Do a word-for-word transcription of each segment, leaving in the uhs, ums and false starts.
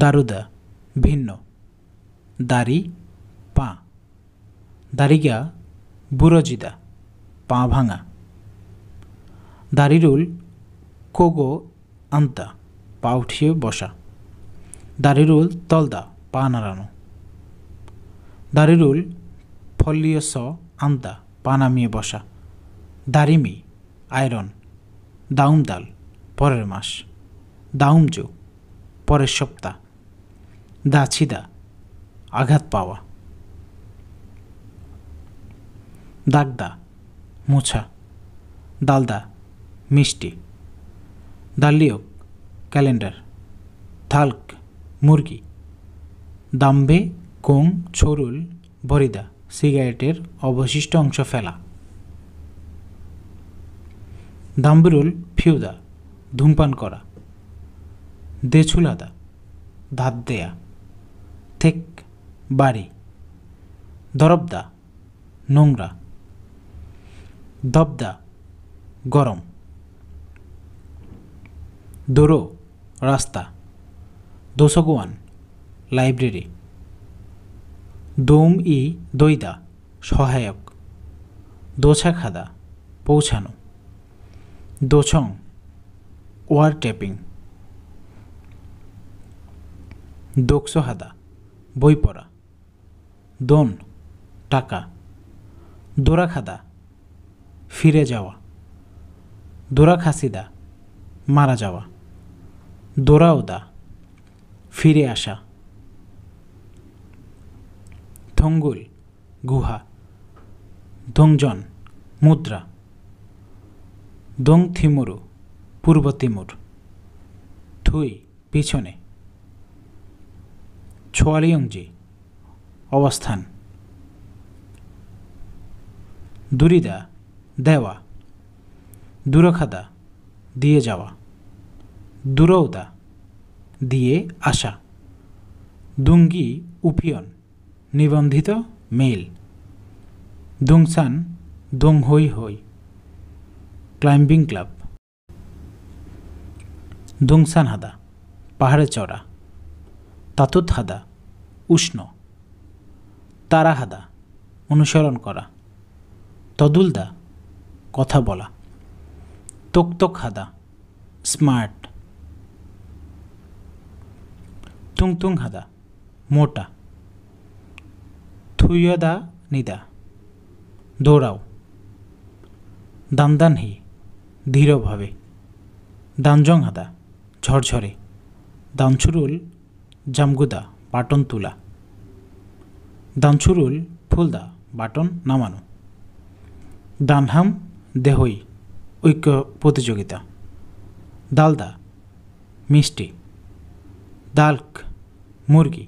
দারুদা ভিন্ন, দারি পা, দারিগা বুরজিদা পা ভাঙা, দারিরুল কোগো আন্তা পা উঠিয়ে বসা, দারিরুল তলদা পা নাড়ানো, দারিরুল ফলিয়স আন্তা পা নামিয়ে বসা, দারিমি আয়রন, দাউম দাল পরের মাস, দাউমজো পরের সপ্তাহ, দাছিদা আঘাত পাওয়া, দাগদা মোছা, দালদা মিষ্টি, দালিয়ক ক্যালেন্ডার, থালক মুরগি, দাম্বে কোং ছোরুল বরিদা সিগারেটের অবশিষ্ট অংশ ফেলা, দাম্বরুল ফিউদা ধূমপান করা, দেছুলাদা দাঁত দেয়া, থেক বাড়ি, দরবদা নোংরা, দবদা গরম, দোরো রাস্তা, দোসগোয়ান লাইব্রেরি, দোম ই দইদা সহায়ক, দোছা খাদা পৌঁছানো, দোছং ওয়ার টেপিং, দোকসহাদা বই পড়া, দোন টাকা, দোরাখাদা ফিরে যাওয়া, দোরাখাসিদা মারা যাওয়া, দোরাওদা ফিরে আসা, থঙ্গুল গুহা, দোংজন মুদ্রা, দোং থিমুরু পূর্ব তিমুর, থুই পিছনে, ছোয়ালিয়ংজি অবস্থান, দুরিদা দেওয়া, দুরখাদা দিয়ে যাওয়া, দুরৌদা দিয়ে আসা, দুঙ্গি উপিয়ন নিবন্ধিত মেইল, দুংসান দোং হই হই ক্লাইম্বিং ক্লাব, দুংসান হাদা পাহাড়ে চড়া, তাতুত হাদা উষ্ণ, তারা হাদা অনুসরণ করা, তদুলদা কথা বলা, তোকতোক হাদা স্মার্ট, তুংতুং হাদা মোটা, থুয়দা নিদা দৌড়াও, দানদানহি ধীরভাবে, দানজং হাদা ঝরঝরে, দানছুরুল জামগুদা বাটন তুলা, দানছুরুল ফুলদা বাটন নামানো, দানহাম দেহই ঐক্য প্রতিযোগিতা, দালদা মিষ্টি, দালক মুরগি,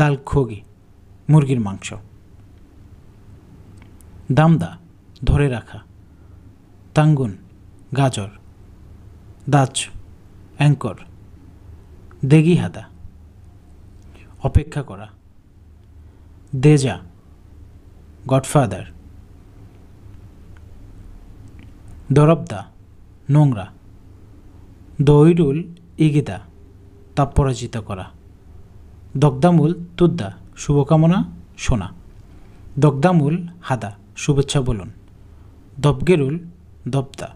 দাল খোগি মুরগির মাংস, দামদা ধরে রাখা, তাঙ্গুন গাজর, দাচ অ্যাঙ্কর, দেগি হাদা অপেক্ষা করা, দেজা গডফাদার, দরবদা নোংরা, দইরুল ইগিদা তাপরাজিত করা, দগদামুল তুদ্দা শুভকামনা শোনা, দগদামুল হাদা শুভেচ্ছা বলুন, দবগেরুল দবদা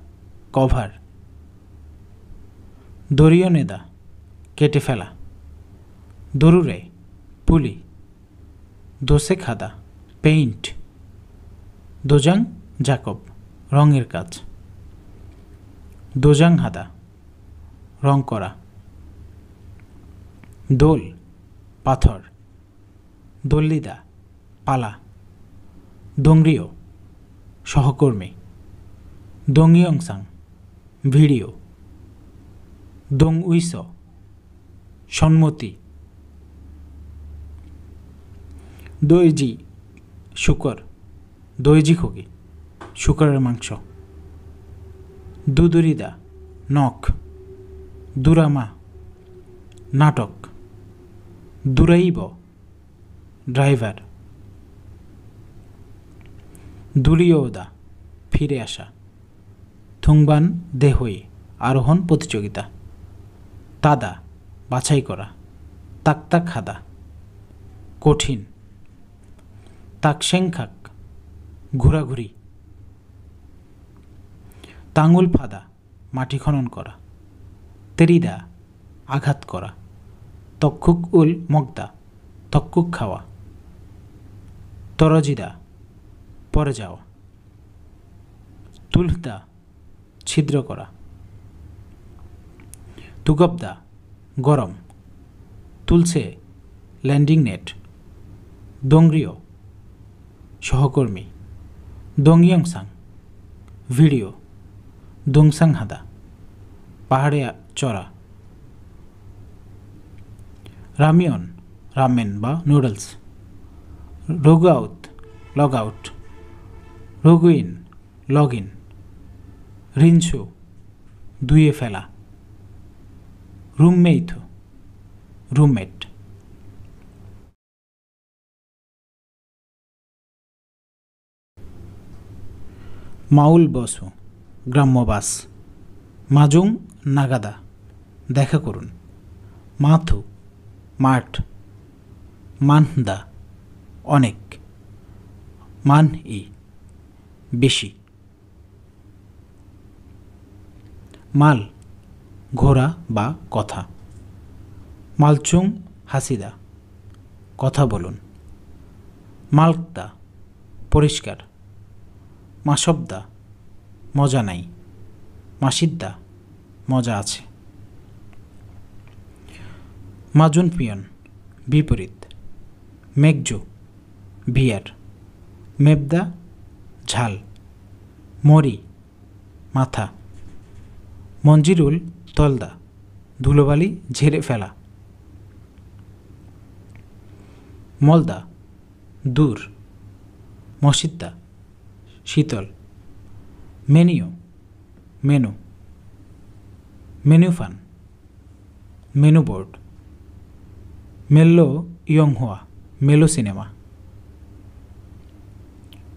কভার, দরিয়নেদা কেটে ফেলা, দরুরে পুলি, দোসে খাদা পেইন্ট, দোজাং জাকব রঙের কাজ, দোজাং হাদা রং করা, দোল পাথর, দল্লিদা পালা, দংরিও সহকর্মী, দংইয়ংসাং ভিডিও, দং উইস সম্মতি, দইজি শুকর, দইজি খোগি শুকরের মাংস, দুদুরিদা নখ, দুরামা নাটক, দুরাইব ড্রাইভার, দুলিওদা ফিরে আসা, থুংবান দেহই আরোহণ প্রতিযোগিতা, তাদা বাছাই করা। তাকতাখাদা কঠিন, তাকশেংখাক ঘোরাঘুরি, তাঙ্গুল ফাদা মাটি খনন করা, তেরিদা আঘাত করা, তক্ষুক উল মগদা তক্ষুক খাওয়া, তরজিদা পরে যাওয়া, তুলদা ছিদ্র করা, তুগবদা গরম, তুলসে ল্যান্ডিং নেট, দংরিও সহকর্মী, দংয়ংসাং ভিডিও, দংসাং হাদা পাহাড়ে চড়া, রামিয়ন রামেন বা নুডলস, রোগআউট লগ আউট, রোগইন লগ ইন, রিনশো ধুয়ে ফেলা, রুমমেইথ রুমমেট। মাউল বসু গ্রাম্যবাস, মাজং নাগাদা দেখা করুন, মাথু মাঠ, মানদা অনেক, মান ই বেশি, মাল ঘোড়া বা কথা, মালচুং হাসিদা কথা বলুন, মালকদা পরিষ্কার, মাসবদা মজা নাই, মাসিদ্দা মজা আছে, মাজুন পিয়ন বিপরীত, মেঘজো বিয়ার, মেবদা ঝাল, মরি মাথা, মঞ্জিরুল তলদা ধুলোবালি ঝেড়ে ফেলা, মলদা দূর, মসজিদা শীতল, মেনিও মেনু, মেনুফান মেনু বোর্ড, মেল্লো ইয়ংহুয়া মেলো সিনেমা,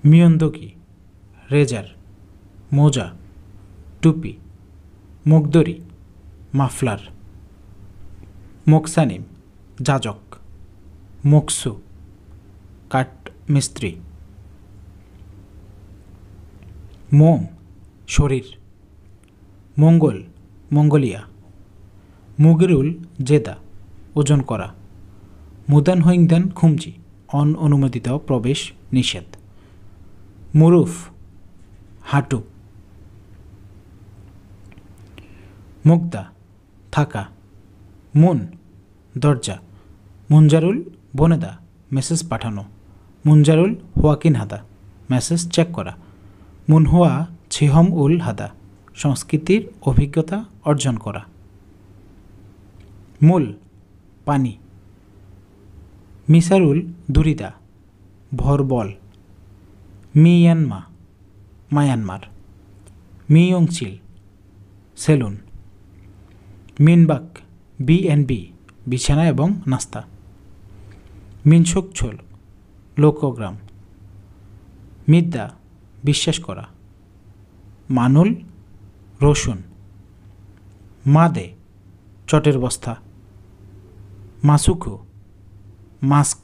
মিয়ন্দকি রেজার মোজা টুপি, মুগদরি মাফলার, মোকসানিম যাজক, মোকসু কাঠ মিস্ত্রি, মোম শরীর, মঙ্গল মঙ্গোলিয়া, মুগিরুল জেদা ওজন করা, মুদান হৈংদান খুমচি অন অনুমোদিত প্রবেশ নিষেধ, মুরুফ হাঁটু, মুগদা থাকা, মুন দরজা, মুঞ্জারুল বনেদা মেসেজ পাঠানো, মুঞ্জারুল হোয়াকিন হাদা মেসেজ চেক করা, মুনহুয়া ছিহম উল হাদা সংস্কৃতির অভিজ্ঞতা অর্জন করা, মূল পানি, মিসারুল দুরিদা ভরবল, মিয়ানমা মায়ানমার, মিয়ংচিল সেলুন, মিনবাক বি এন্ড বি বিছানা এবং নাস্তা, মিনসুকছোল লোকগ্রাম, মিদ্যা বিশ্বাস করা, মানুল রসুন, মাদে চটের বস্তা, মাসুকু মাস্ক,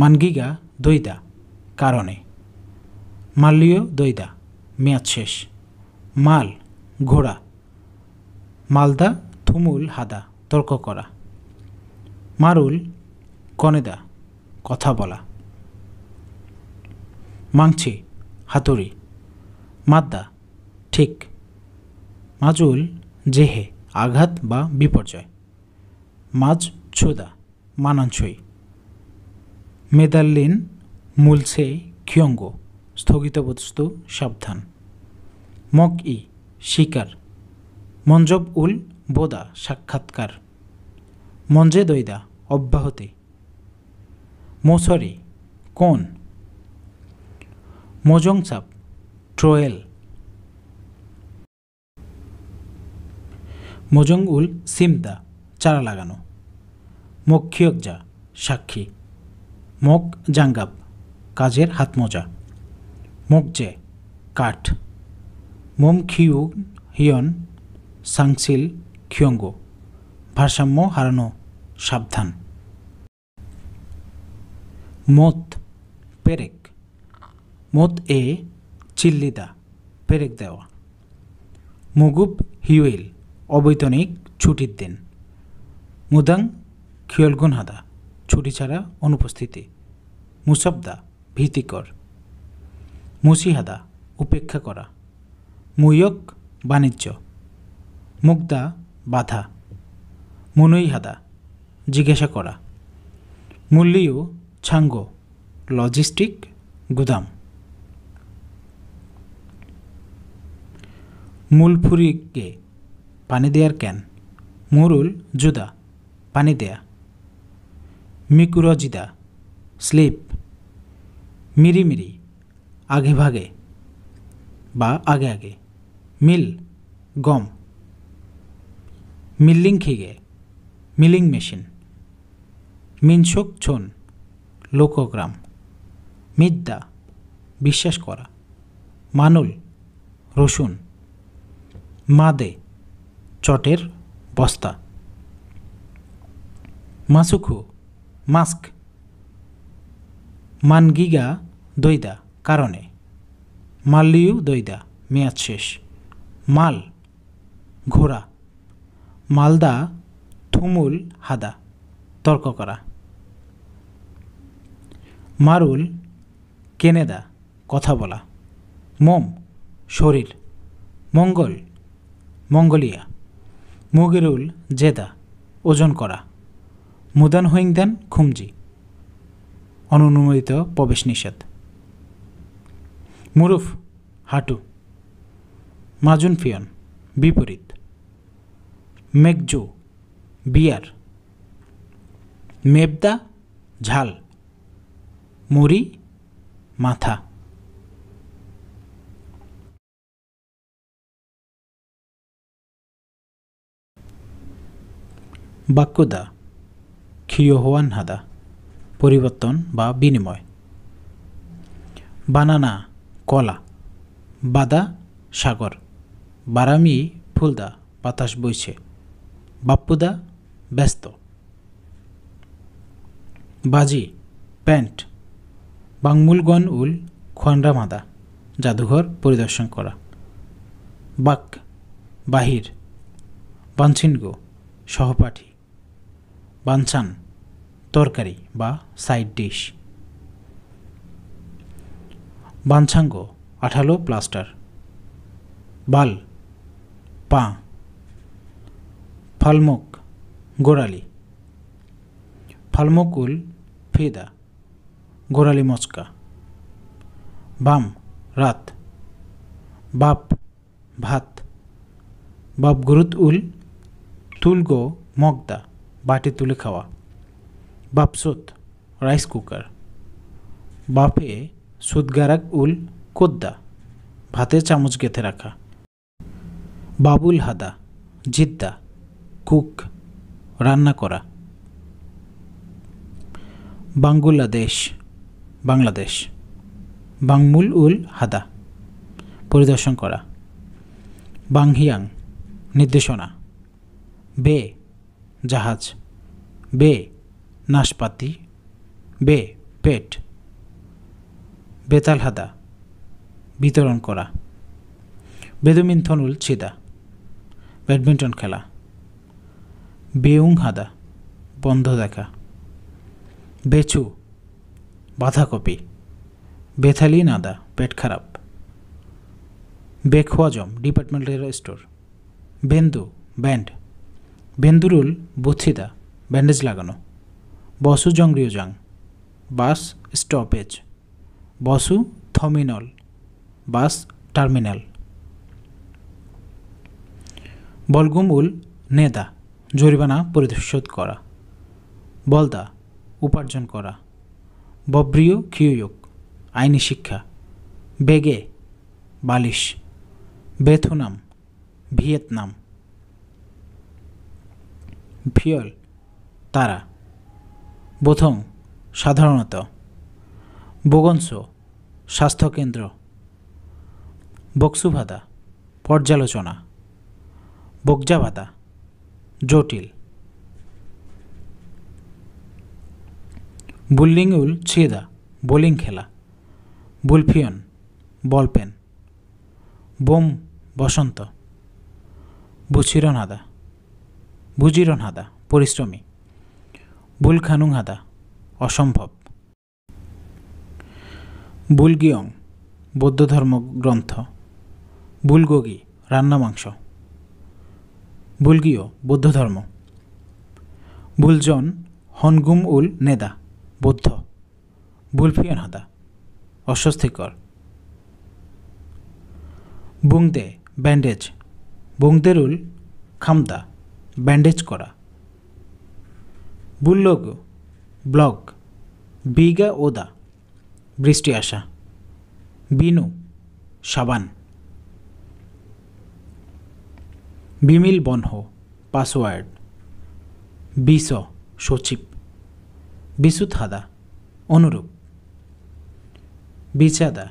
মানগিগা দৈদা কারণে, মাল্লীয় দৈদা মেয়াদ শেষ, মাল ঘোড়া, মালদা থুমুল হাদা তর্ক করা, মারুল কনেদা কথা বলা, মাংছি হাতুড়ি, মাদ্দা ঠিক, মাজুল জেহে আঘাত বা বিপর্যয়, মাজ ছোদা মানানসই, মেদাল্লিন মুলসে খিয়ঙ্গ স্থগিতবস্তু সাবধান, মক ই শিকার, মঞ্জব উল বোদা সাক্ষাৎকার, মঞ্জে দৈদা অব্যাহতি, মোসরি কোন, মোজংসাপ ট্রোয়েল, মোজং উল সিমদা চারা লাগানো, মক্ষিয়কজা সাক্ষী, মোক জাঙ্গাব কাজের হাতমোজা, মোকজে কাঠ, মোম খিউ হিয়ন সাংসিল খিয়ঙ্গ ভারসাম্য হারানো, সাবধান। মোত পেরেক, মোত এ চিল্লিদা, পেরেক দেওয়া। মুগুব হিউইল, অবৈতনিক ছুটির দিন। মুদাং খিয়লগুনহাদা, ছুটি ছাড়া অনুপস্থিতি। মুসবদা ভীতিকর। মুসিহাদা উপেক্ষা করা। মুয়ক বাণিজ্য। মুগদা বাধা। মুনইহাদা জিজ্ঞাসা করা। মুল্লিও ছাঙ্গ, লজিস্টিক গুদাম। মুলফুরিকে পানি দেয়ার ক্যান। মুরুল জুদা পানি দেয়া। মিকুরজিদা স্লিপ। মিরিমিরি আগে ভাগে বা আগে আগে। মিল গম। মিল্লিং খিগে মিলিং মেশিন। মিনসুক ছোন লোকগ্রাম। মিদ্দা বিশ্বাস করা। মানুল রসুন। মাদে চটের বস্তা। মাসুখু মাস্ক। মানগিগা দৈদা কারণে। মাল্লিউ দৈদা মেয়াদ শেষ। মাল ঘোড়া। মালদা থুমুল হাদা তর্ক করা। মারুল কেনেদা কথা বলা। মোম শরীর। মঙ্গল মঙ্গোলিয়া। মুগিরুল জেদা ওজন করা। মুদান হুইংদান খুমজি অননুমোদিত প্রবেশ নিষেধ। মুরুফ হাঁটু। মাজুনফিয়ন বিপরীত। মেকজু বিয়ার। মেবদা ঝাল। মুড়ি মাথা। বাক্যদা খিওহওয়ান হাদা পরিবর্তন বা বিনিময়। বানানা কলা। বাদা সাগর। বারামি ফুলদা বাতাস বইছে। বাপ্পুদা ব্যস্ত। বাজি প্যান্ট। বাংমুলগন উল খোয়ানরা মাদা জাদুঘর পরিদর্শন করা। বাক বাহির। বানসিনগো সহপাঠী। বানসান তরকারি বা সাইড ডিশ। বানসাঙ্গ আঠালো প্লাস্টার। বাল পা। ফালমুক গোড়ালি। ফালমুকুল ফিদা গোড়ালি মচকা। বাম রাত। বাপ ভাত। বাপ গুরুত উল তুলগো মগদা বাটি তুলে খাওয়া। বাপসুত রাইস কুকার। বাপে সুদগারাক উল কোদ্দা ভাতে চামচ গেঁথে রাখা। বাবুল হাদা জিদ্দা কুক রান্না করা। বাংলাদেশ বাংলাদেশ। বাংমুল উল হাদা পরিদর্শন করা। বাংহিয়াং নির্দেশনা। বে জাহাজ। বে নাশপাতি। বে পেট। বেতাল হাদা বিতরণ করা। বেদমিন্থন উল ছিদা ব্যাডমিন্টন খেলা। বেউং হাদা বন্ধ দেখা। বেচু বাঁধাকপি। বেথালি নাদা পেট খারাপ। বেখোয়াজম ডিপার্টমেন্টাল স্টোর। বেন্দু ব্যান্ড। বেন্দুরুল বুথিদা ব্যান্ডেজ লাগানো। বসু জংরিওজাং বাস স্টপেজ। বসু থমিনল বাস টার্মিনাল। বলগুম উল নেদা জরিমানা পরিশোধ করা। বলদা উপার্জন করা। বব্রিয় ক্ষিয়োগ আইনি শিক্ষা। বেগে বালিশ। বেথুনাম ভিয়েতনাম। ফিয়ল তারা। বোথং সাধারণত। বোগনস স্বাস্থ্যকেন্দ্র। বক্সুভাদা পর্যালোচনা। বকজাভাদা জটিল। বুল্লিংউল ছিদা বোলিং খেলা, বুলফিয়ন বলপেন, বোম বসন্ত, বুচিরন হাদা বুজিরন হাদা পরিশ্রমী, বুলখানুং হাদা অসম্ভব, বুলগিয়ং বৌদ্ধ ধর্ম গ্রন্থ, বুলগোগি রান্না মাংস, বুলগীয় বৌদ্ধ ধর্ম, বুলজন হনগুম উল নেদা বৌদ্ধ, বুলফিয়ন হাদা অস্বস্তিকর, বুংদে ব্যান্ডেজ, বুংদেরুল খামদা ব্যান্ডেজ করা, বুল্লগ ব্লগ বিগা ওদা বৃষ্টি আসা, বিনু সাবান, বিমিল বনহ পাসওয়ার্ড, বিস সচিব, বিসুত হাদা অনুরূপ, বিছাদা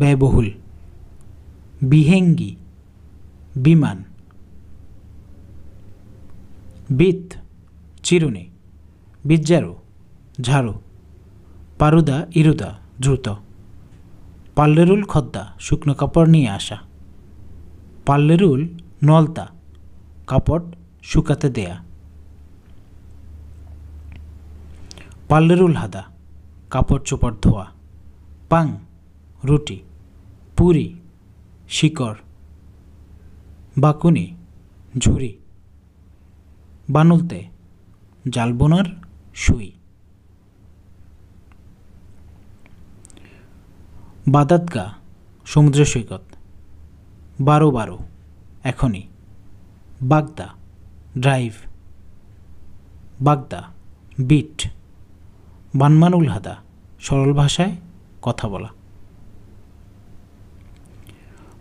ব্যয়বহুল, বিহেঙ্গি বিমান, বিত চিরুনি, বিজ্জারু ঝাড়ু, পারুদা ইরুদা দ্রুত, পাল্লেরুল খদ্দা শুকনো কাপড় নিয়ে আসা, পাল্লেরুল নলতা কাপড় শুকাতে দেয়া, পাল্লেরুল হাদা কাপড় চোপড় ধোয়া, পাং রুটি, পুরি শিকড়, বাকুনি ঝুড়ি, বানুলতে জাল বোনার সুই, বাদাতগা সমুদ্র সৈকত, বারো বারো এখনই, বাগদা ড্রাইভ, বাগদা বিট, বানমানুল হাদা সরল ভাষায় কথা বলা,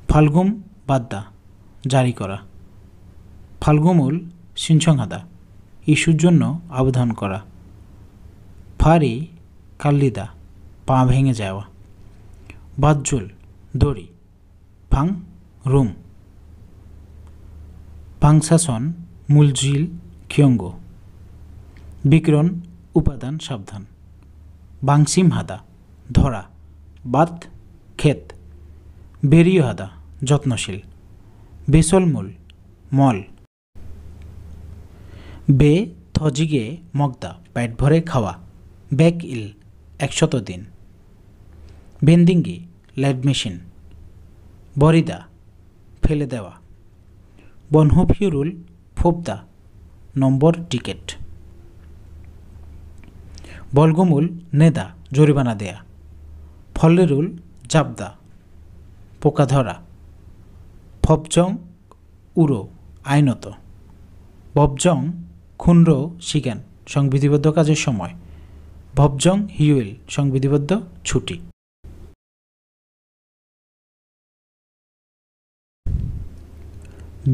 ফাল্গুম বাদ্দা জারি করা, ফাল্গুমুল সিনসংহাদা ইস্যুর জন্য আবেদন করা, ফারি কাল্লিদা পা ভেঙে যাওয়া, বাজ্জুল দড়ি, ফাং রুম, ফাংশাসন মূলজিল ক্ষিয়ঙ্গ, বিকরণ উপাদান সাবধান, বাংসিম হাদা ধরা, বাত ক্ষেত, বেরিয় হাদা যত্নশীল, বেসলমূল মল, বে থজিগে মগদা পেট ভরে খাওয়া, ব্যাক ইল একশত দিন, বেন্দিঙ্গি লেড মেশিন, বরিদা ফেলে দেওয়া, বনহফিউরুল ফোবদা নম্বর টিকেট, বলগমুল নেদা জরিমানা দেয়া, ফলেরুল জাবদা পোকা ধরা, ফবজং উড়ো আইনত, ভবজং খুন্ড শিকান সংবিধিবদ্ধ কাজের সময়, ভবজং হিউয়েল সংবিধিবদ্ধ ছুটি,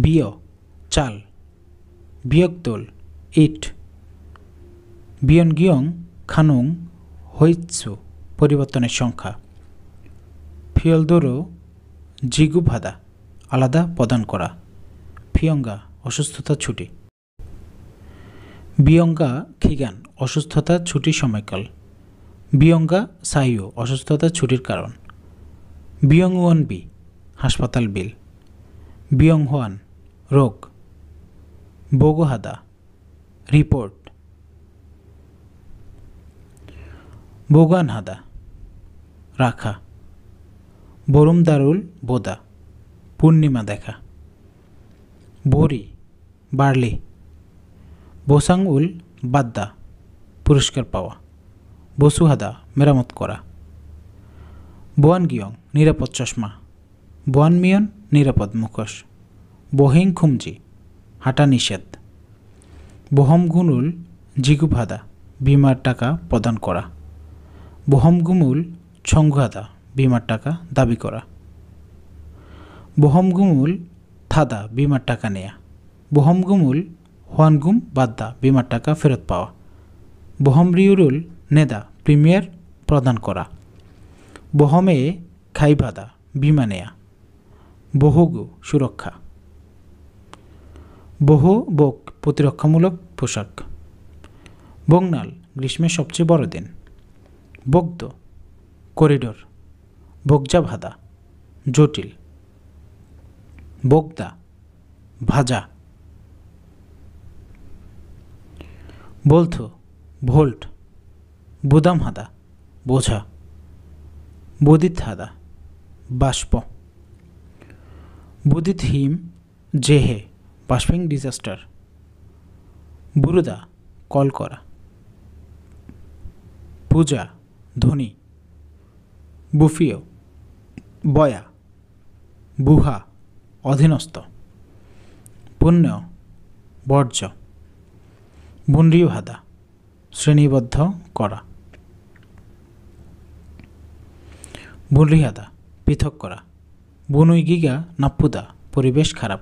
বিয় চাল, বিয়কদোল ইট, বিয়নগিয়ং খানুং হৈৎসু পরিবর্তনের সংখ্যা, ফিয়লদোরো জিগু ভাদা আলাদা প্রদান করা, ফিয়ঙ্গা অসুস্থতা ছুটি, বিয়ঙ্গা খিগান অসুস্থতা ছুটির সময়কাল, বিয়ঙ্গা সাইও অসুস্থতা ছুটির কারণ, বিয়ংওয়ান বি হাসপাতাল বিল, বিয়ংহান রোগ, বগোহাদা রিপোর্ট, বোগান হাদা রাখা, বরুমদারুল বোদা পূর্ণিমা দেখা, বরি বার্লি, বোসাংউল বাদ্দা পুরস্কার পাওয়া, বসুহাদা মেরামত করা, বোয়ানগিয়ং নিরাপদ চশমা, বোয়ানমিয়ন নিরাপদ মুখোশ, বহিং খুমজি হাঁটা নিষেধ, বহমগুনুল জিগুভাদা বিমার টাকা প্রদান করা, বহমগুমুল ছংঘাদা বিমার টাকা দাবি করা, বহমগুমুল থাদা বিমার টাকা নেয়া, বহমগুমুল হোয়ানগুম বাদ্দা বিমার টাকা ফেরত পাওয়া, বহমরিউরুল নেদা প্রিমিয়ার প্রদান করা, বহমে খাইভাদা বিমা নেয়া, বহগু সুরক্ষা, বহ বক প্রতিরক্ষামূলক পোশাক, বংনাল গ্রীষ্মের সবচেয়ে বড় দিন। বগ্ধ করিডোর, বগজা ভাদা জটিল, বগদা ভাজা, বলথ ভোল্ট, বুদাম হাদা বোঝা, বুদিত হাদা বাষ্প, বুদিত হিম জেহে বাষ্পিং ডিজাস্টার, বুরুদা কল করা, পূজা ধ্বনি, বুফিও বয়া, বুহা অধীনস্থ, পুণ্য বর্জ্য, বুন্ডীয় ভাদা শ্রেণীবদ্ধ করা, বুনরিহাদা পৃথক করা, বুনুইগিগা নাপ্পুদা পরিবেশ খারাপ,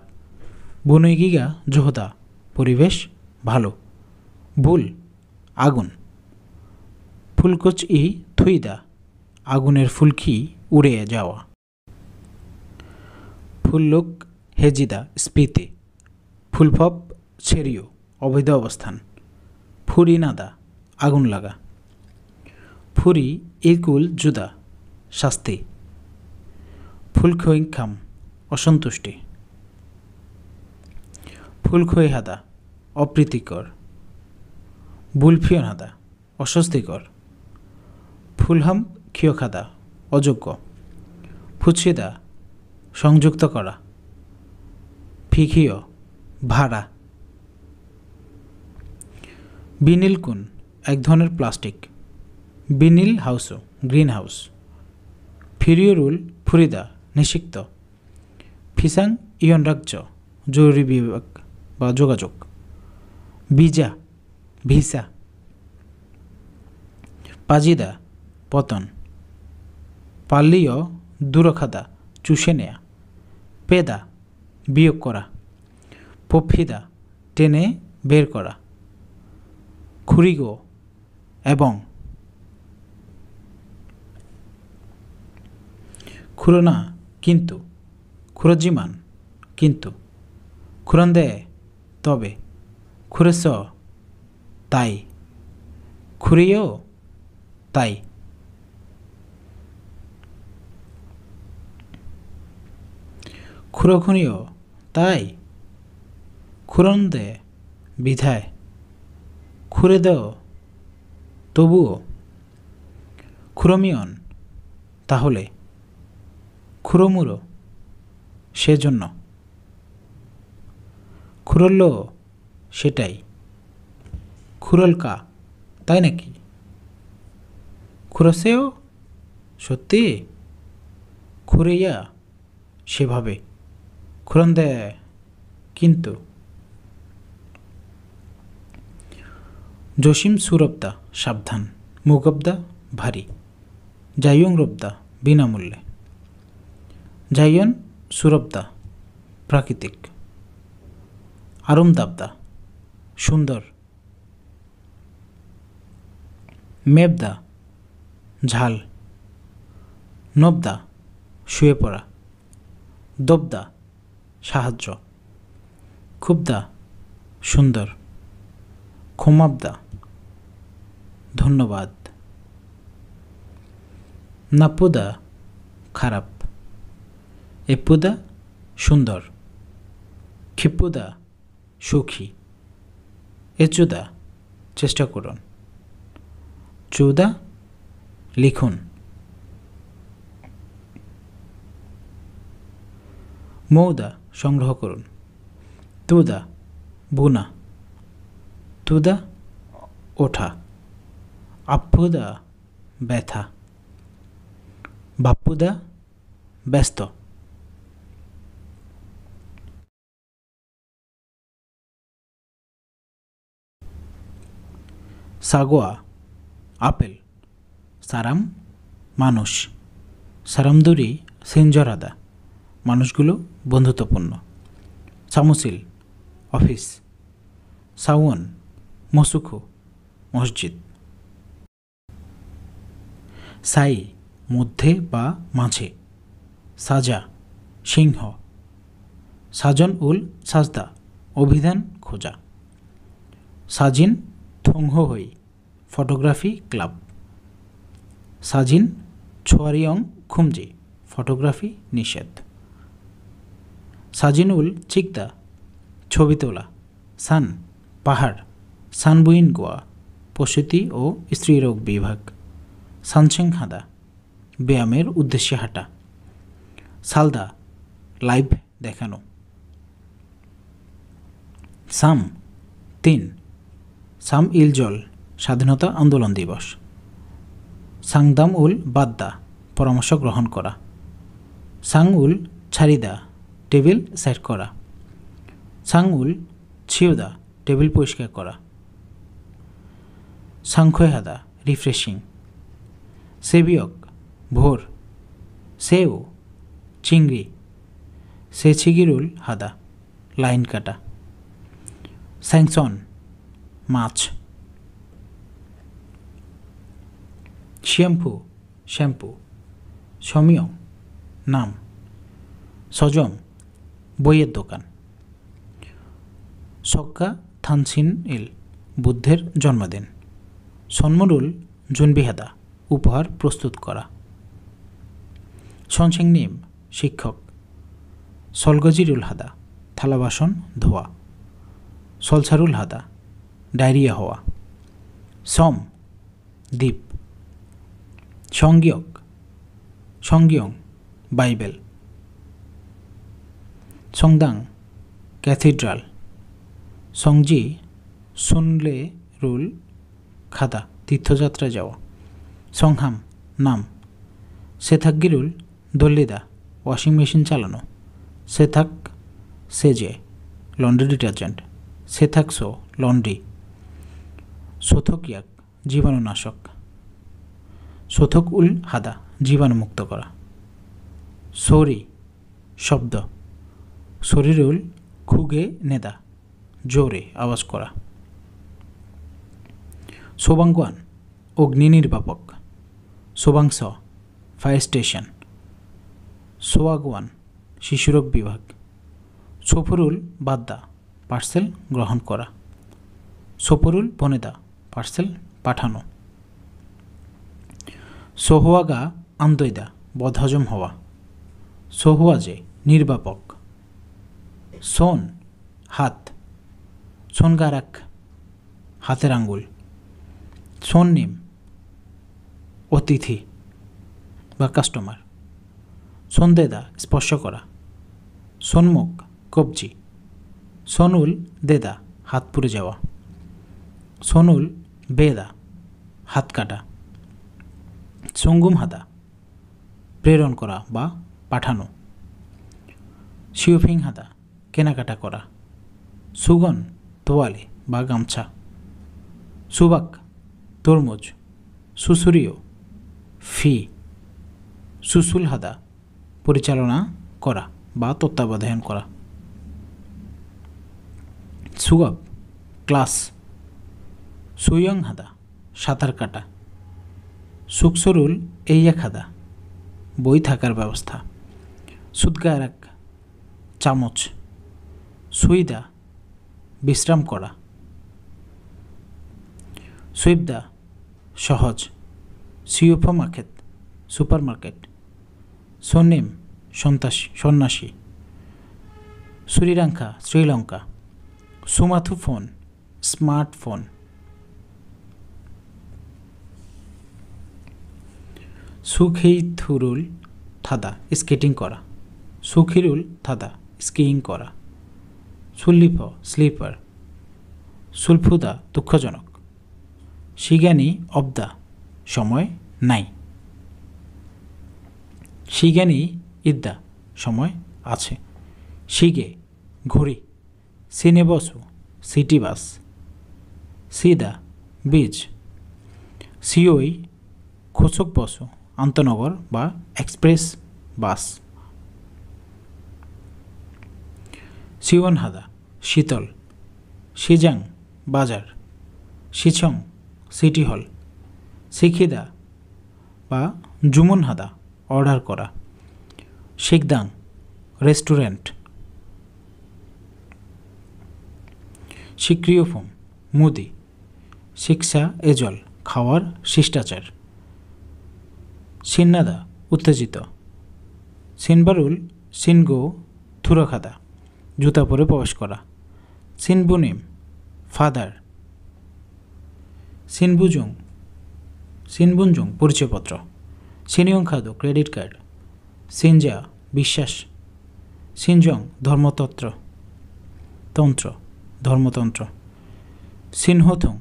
বুনুইগিগা জোহদা পরিবেশ ভালো, বুল আগুন, ফুলকুচ ই থুইদা আগুনের ফুলকি উড়ে যাওয়া, ফুল্লুক হেজিদা স্পিতে, ফুলফপ ছেড়িও অবৈধ অবস্থান, ফুরি নাদা আগুন লাগা, ফুরি ইকুল জুদা শাস্তি, ফুলখোই খাম অসন্তুষ্টি, ফুলখোই হাদা অপ্রীতিকর, বুলফিয়ন হাদা অস্বস্তিকর, ফুলহাম ক্ষিয়খাদা অযোগ্য, ফুচিদা সংযুক্ত করা, ফিখিও ভাড়া, বিনিলকুন এক ধরনের প্লাস্টিক, বিনিল হাউসও গ্রিন হাউস, ফিরিয়রুল ফুরিদা নিষিক্ত, ফিসাং ইয়ন রাজ্য জরুরি বিভাগ বা যোগাযোগ, বিজা ভিসা, পাজিদা পতন, পাল্লিও দুরখাদা চুষে নেয়া, পেদা বিয়োগ করা, পফিদা টেনে বের করা, খুরিগো এবং খুরোনা কিন্তু, খুরজিমান কিন্তু, খুরন্দে তবে, খুরেস তাই, খুরিও তাই, খুরখুনিও তাই, খুরন্দে বিধায়, খুরে দেও তবুও, খুরমিয়ন তাহলে, খুরমুরো সেজন্য, খুরল্ল সেটাই, খুরলকা তাই নাকি, খুরসেও সত্যি, খুরেয়া সেভাবে, খুরন্দে কিন্তু, জসিম সুরব্দা সাবধান, মুগব্দা ভারী, জাইয়ং রব্দা বিনামূল্যে, জাইয়ন সুরব্দা প্রাকৃতিক, আরুমদাবদা সুন্দর, মেবদা ঝাল, নবদা শুয়ে পড়া, দবদা সাহায্য, খুবদা সুন্দর, ক্ষমাবদা ধন্যবাদ, নাপুদা খারাপ, এপুদা সুন্দর, ক্ষিপুদা সুখী, এচুদা চেষ্টা করুন, চুদা লিখুন, মৌদা সংগ্রহ করুন, তুদা বুনা, তুদা ওঠা, আপ্পুদা ব্যথা, বাপ্পুদা ব্যস্ত। সাগোয়া আপেল, সারাম মানুষ, সারামদুরি সিঞ্জরাদা মানুষগুলো বন্ধুত্বপূর্ণ, সামুসিল অফিস, সাওয়ন মসুখু মসজিদ, সাই মধ্যে বা মাঝে, সাজা সিংহ, সাজন উল সাজদা অভিধান খোঁজা, সাজিন থংহ হই Photography Club Sajin Chwariyong Khumji Photography Nishad Sajinul Chikda Chobitola Sun Pahar Sanbuin Goa Poshiti O Istrirog Bivak Sancheng Hada ব্যায়ামের উদ্দেশ্যে হাঁটা সালদা লাইভ দেখানো সাম তিন সাম ইলজল স্বাধীনতা আন্দোলন দিবস সাংদাম উল বাদদা পরামর্শ গ্রহণ করা সাংউল ছারিদা টেবিল সেট করা সাংউল ছিওদা টেবিল পরিষ্কার করা সাংখয়হাদা রিফ্রেশিং সেবিয়ক ভোর সেও চিংড়ি সেচিগিরুল হাদা লাইন কাটা স্যাংসন মাছ শ্যাম্পু শ্যাম্পু সমীয় নাম সজম বইয়ের দোকান সক্কা থানসিন ইল বুদ্ধের জন্মদিন সন্মরুল জুনবিহাদা উপহার প্রস্তুত করা সনসিংনিম শিক্ষক সলগজিরুল হাদা থালাবাসন ধোয়া সলসারুল হাদা ডায়রিয়া হওয়া সম দ্বীপ সংজ্ঞক সংজ্ঞং বাইবেল সংদাং ক্যাথিড্রাল সংজি সুনলে রুল খাদা তীর্থযাত্রা যাওয়া সংহাম নাম সেথাকগিরুল দল্লিদা ওয়াশিং মেশিন চালানো সেথাক সেজে লন্ড্রি ডিটারজেন্ট সেথাকসো লন্ড্রি সোথকিয়াক জীবাণুনাশক সোথক উল হাদা জীবাণুমুক্ত করা সরি শব্দ শরীরুল খুগে নেদা জোরে আওয়াজ করা সোবাঙ্গান অগ্নি নির্বাপক সোবাংস ফায়ার স্টেশন সোয়াগওয়ান শিশুরোগ বিভাগ সফরুল বাদ্দা পার্সেল গ্রহণ করা সফরুল বনেদা পার্সেল পাঠানো সোহওয়াগা আমদৈদা বদহজম হওয়া সোহওয়াজে নির্বাপক সোন হাত সোনগারাক হাতের আঙ্গুল সোননিম অতিথি বা কাস্টমার সোনদেদা স্পর্শ করা সোনমুখ কবজি সোনুল দেদা হাত পুড়ে যাওয়া সোনুল বেদা হাত কাটা সঙ্গুম হাদা প্রেরণ করা বা পাঠানো শিউফিং হাদা কেনাকাটা করা সুগন তোয়ালে বা গামছা সুবাক তরমুজ সুসুরিও ফি সুসুল হাদা পরিচালনা করা বা তত্ত্বাবধান করা সুগব ক্লাস সুয়ং হাদা সাঁতার কাটা সুকসরুল এইয়া খাদা বই থাকার ব্যবস্থা সুদগারাক চামচ সুইদা বিশ্রাম করা সুইবদা সহজ সিউফা মার্কেট সুপার মার্কেট সোনেম সন্ত্রাসী সন্ন্যাসী সুরিরাঙ্কা শ্রীলঙ্কা সুমাথু ফোন স্মার্টফোন সুখেই থুরুল থাদা স্কেটিং করা সুখিরুল থাদা স্কিইং করা সুল্লিফ স্লিপার সুলফুদা দুঃখজনক শিগানি অবদা সময় নাই শিগানি ইদ্দা সময় আছে শিগে ঘড়ি সিনেবসু সিটি বাস সিদা বীজ সিওই খোসক বসু আন্তনগর বা এক্সপ্রেস বাস সিওয়ান হাদা শীতল সিজাং বাজার সিছং সিটি হল শিখিদা বা জুমুন হাদা অর্ডার করা শিখদাং রেস্টুরেন্ট শিক্রিয় ফোম মুদি শিক্ষা এজল খাওয়ার শিষ্টাচার। সিন্নাদা উত্তেজিত, সিনবারুল সিনগো থুরাখাদা জুতা পরে প্রবেশ করা। সিনবুনিম ফাদার। সিনবুজুং সিনবুনজুং পরিচয়পত্র। সিনিয়ং খাদো ক্রেডিট কার্ড। সিনজা বিশ্বাস। সিনজং ধর্মতন্ত্র তন্ত্র ধর্মতন্ত্র। সিনহোথং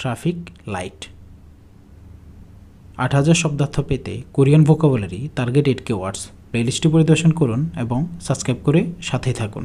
ট্রাফিক লাইট। আট হাজার শব্দার্থ পেতে Korean vocabulary target eight K words প্লেলিস্টটি পরিদর্শন করুন এবং সাবস্ক্রাইব করে সাথেই থাকুন।